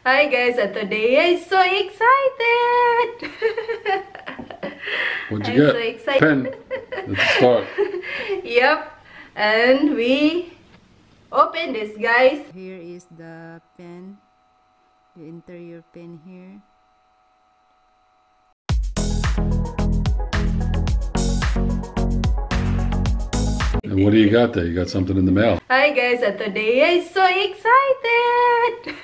Hi guys, today I'm so excited. What'd you get? So excited. Pen. Let's start. Yep, and we open this, guys. Here is the pen, the interior pen here. And what do you got there? You got something in the mail. Hi guys, today I'm so excited.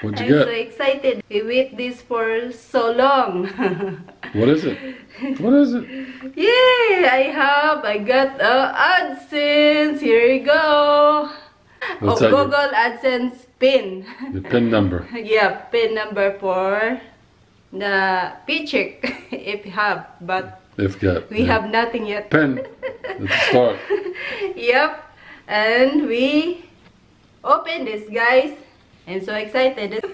What'd you get? I'm so excited. We wait this for so long. What is it? What is it? Yay! I got AdSense. Here you go. What's that? Google AdSense pin. The pin number. Yeah, pin number for the paycheck if you have, but if got, we have nothing yet. Pen. Let's start. Yep, and we open this, guys. I'm so excited.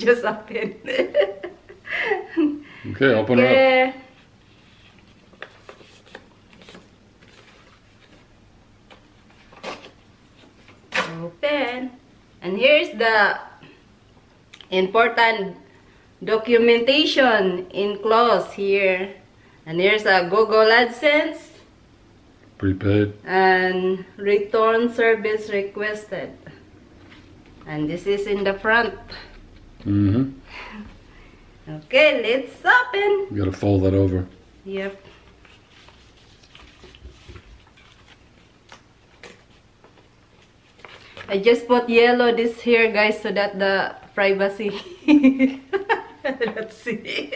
Just a pen. Okay, open it up. Open. And here's the important documentation in clause here. And here's a Google AdSense. Prepaid. And return service requested. And this is in the front. Mm-hmm. Okay, let's open. You gotta fold that over. Yep. I just put yellow this here, guys, so that the privacy. Let's see.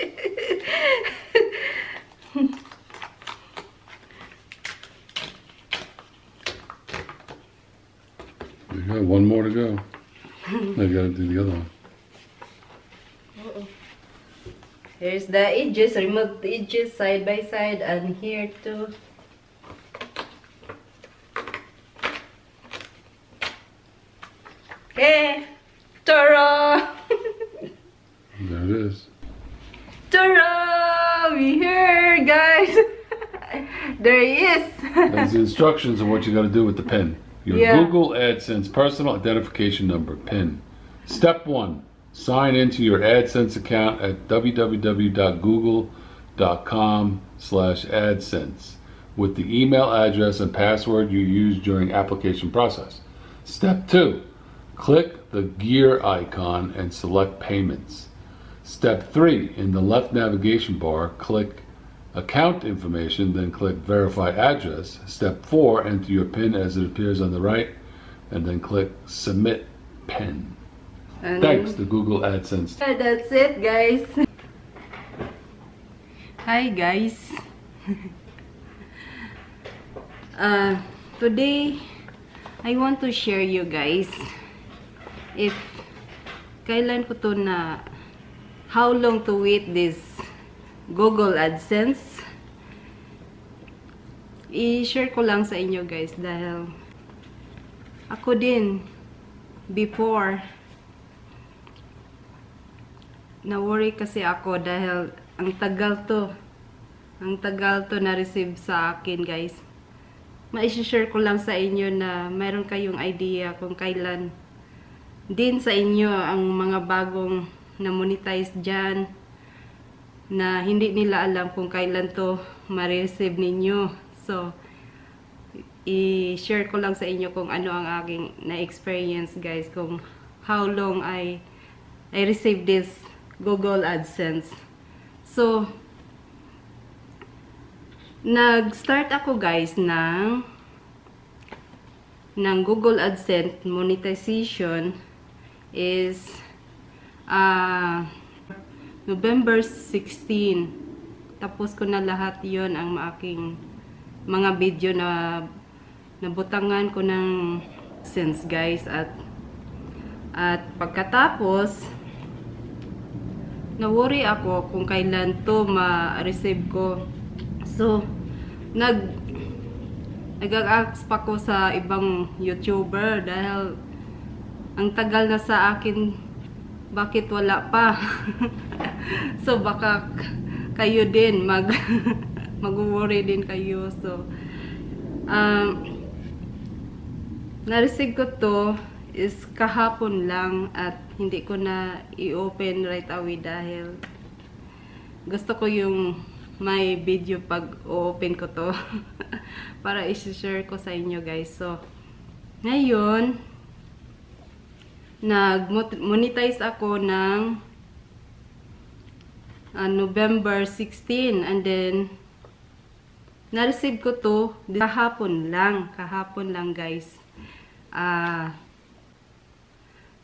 You got one more to go. Now you gotta do the other one. Uh-oh. Here's the edges, remove the edges side by side, and here too. Okay, ta-ra! There it is. Ta-ra! We here, guys. There he is. There's the instructions on what you got to do with the pen. Your Google AdSense personal identification number, PIN. Step 1, sign into your AdSense account at www.google.com/AdSense with the email address and password you used during application process. Step 2, click the gear icon and select payments. Step 3, in the left navigation bar, click account information, then click verify address. Step 4, enter your PIN as it appears on the right, and then click submit PIN. And thanks to Google AdSense. That's it, guys. Hi guys. Today I want to share you guys if kailan ko to na how long to wait this Google AdSense. I-share ko lang sa inyo guys dahil ako din before na-worry kasi ako dahil ang tagal to na-receive sa akin guys. Ma-share ko lang sa inyo na mayroon kayong idea kung kailan din sa inyo ang mga bagong na-monetize dyan na hindi nila alam kung kailan to ma-receive ninyo. So, i-share ko lang sa inyo kung ano ang aking na-experience guys, kung how long I received this Google AdSense. So, nag-start ako guys ng Google AdSense monetization is November 16, tapos ko na lahat yon ang aking mga video na nabutangan ko ng AdSense guys. At pagkatapos, na-worry ako kung kailan to ma-receive ko. So, nag-ask pa ko sa ibang YouTuber dahil ang tagal na sa akin, bakit wala pa? So baka kayo din mag-worry din kayo. So na-receive ko to is kahapon lang at hindi ko na i-open right away dahil gusto ko yung may video pag o-open ko to para i-share ko sa inyo guys. So ngayon nag-monetize ako ng November 16 and then na-receive ko to kahapon lang guys.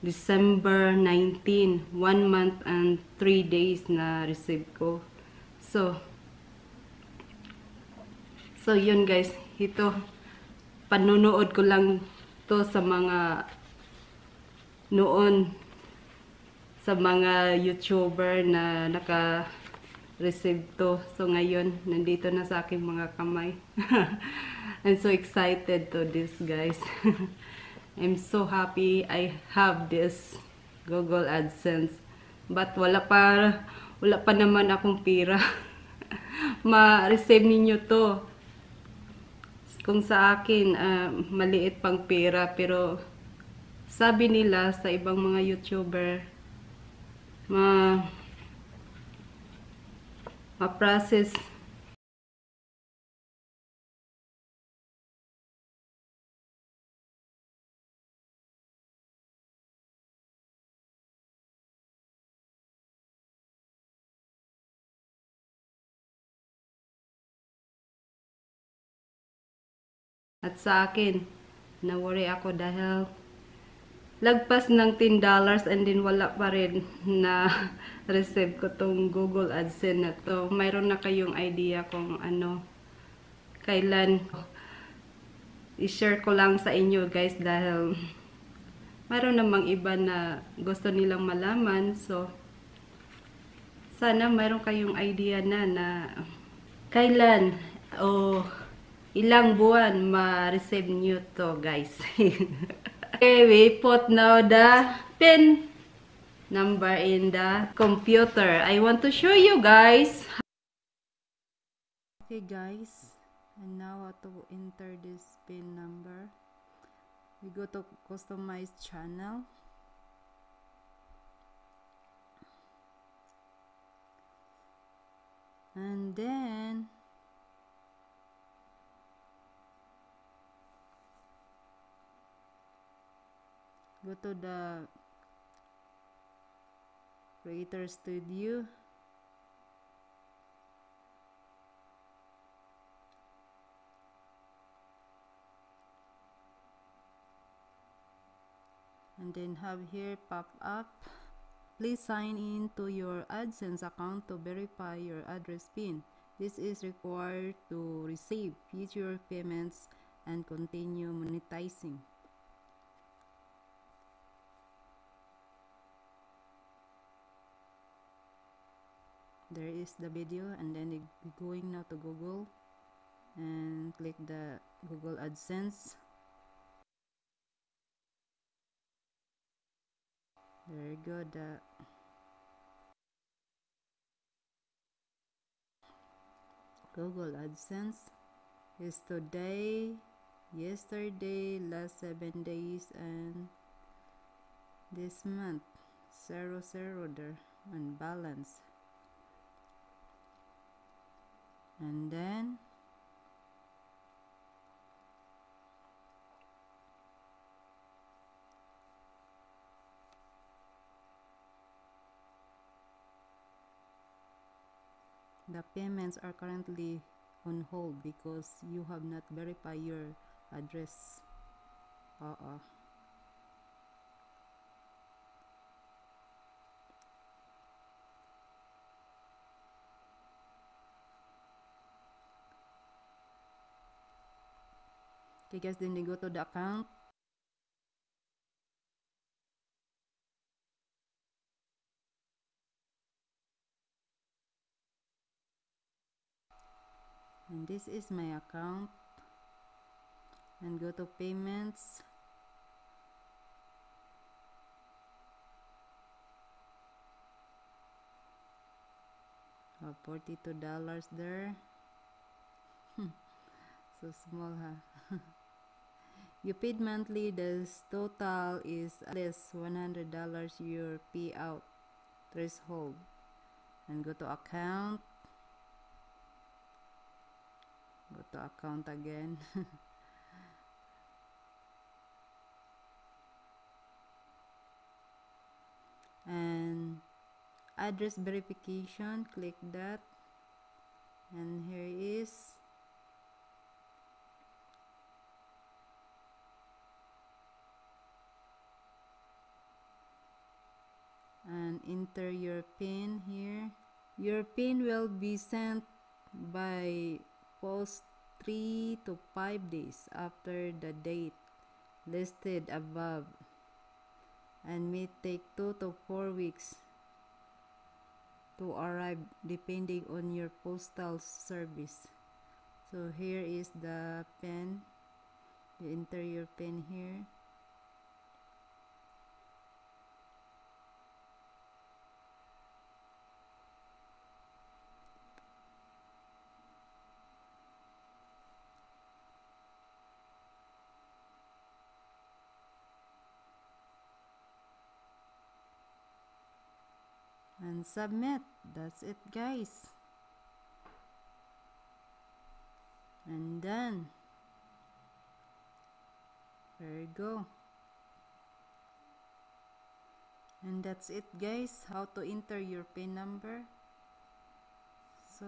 December 19, 1 month and 3 days na receive ko. So yun guys, ito panunood ko lang to sa mga noon sa mga YouTuber na naka-receive to. So ngayon nandito na sa aking mga kamay. I'm so excited to this guys. I'm so happy I have this Google AdSense. But wala pa naman akong pira. Ma-receive ninyo to. Kung sa akin, maliit pang pira. Pero sabi nila sa ibang mga YouTuber, ma-process at sa akin, na-worry ako dahil lagpas ng $10 and then wala pa rin na receive ko tong Google AdSense na to. Mayroon na kayong idea kung ano, kailan. I-share ko lang sa inyo guys dahil mayroon namang iba na gusto nilang malaman. So, sana mayroon kayong idea na kailan o ilang buwan ma-receive nyo to guys. Okay, we put now the pin number in the computer. I want to show you guys. Okay guys, and now how to enter this pin number. We go to customize channel. And then go to the Creator Studio. And then have here pop up. Please sign in to your AdSense account to verify your address PIN. This is required to receive future payments and continue monetizing. There is the video, and then you're going now to Google and click the Google AdSense. There you go, the Google AdSense is today, yesterday, last 7 days, and this month. 0 there on balance. And then the payments are currently on hold because you have not verified your address. Okay guys, then they go to the account. And this is my account. And go to payments. $42 there. So small, huh? you paid monthly, the total is at least $100 your payout threshold, and go to account, again. And address verification, click that, and here is and enter your PIN here. Your PIN will be sent by post 3 to 5 days after the date listed above, and may take 2 to 4 weeks to arrive depending on your postal service. So here is the PIN. You enter your PIN here. And submit. That's it, guys, and done. There you go. And that's it, guys, how to enter your PIN number. So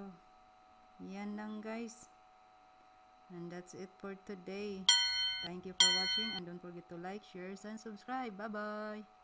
yan lang, guys, and that's it for today. Thank you for watching, and don't forget to like, share, and subscribe. Bye bye.